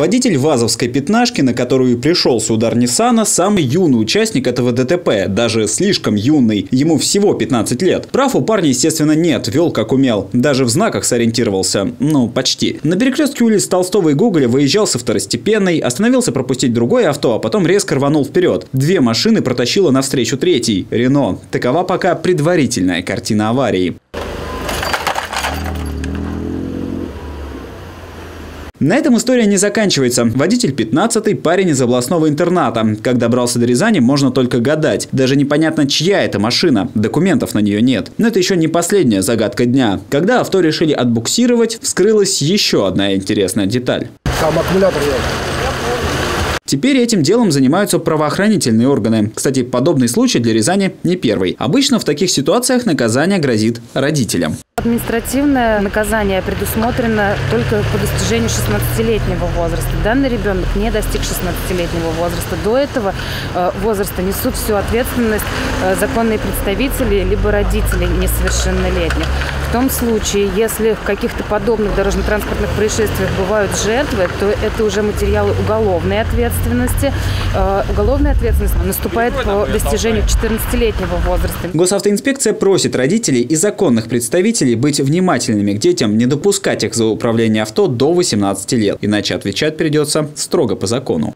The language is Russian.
Водитель вазовской пятнашки, на которую пришелся удар Ниссана, самый юный участник этого ДТП, даже слишком юный, ему всего 15 лет. Прав у парня, естественно, нет, вел как умел, даже в знаках сориентировался, ну почти. На перекрестке улиц Толстого и Гоголя выезжал со второстепенной, остановился пропустить другое авто, а потом резко рванул вперед. Две машины протащило навстречу третий – Рено. Такова пока предварительная картина аварии. На этом история не заканчивается. Водитель 15-й, парень из областного интерната. Как добрался до Рязани, можно только гадать. Даже непонятно, чья это машина. Документов на нее нет. Но это еще не последняя загадка дня. Когда авто решили отбуксировать, вскрылась еще одна интересная деталь. Там аккумулятор есть. Теперь этим делом занимаются правоохранительные органы. Кстати, подобный случай для Рязани не первый. Обычно в таких ситуациях наказание грозит родителям. Административное наказание предусмотрено только по достижению 16-летнего возраста. Данный ребенок не достиг 16-летнего возраста. До этого возраста несут всю ответственность законные представители либо родители несовершеннолетних. В том случае, если в каких-то подобных дорожно-транспортных происшествиях бывают жертвы, то это уже материалы уголовной ответственности. Уголовная ответственность наступает по достижению 14-летнего возраста. Госавтоинспекция просит родителей и законных представителей быть внимательными к детям, не допускать их за управление авто до 18 лет, иначе отвечать придется строго по закону.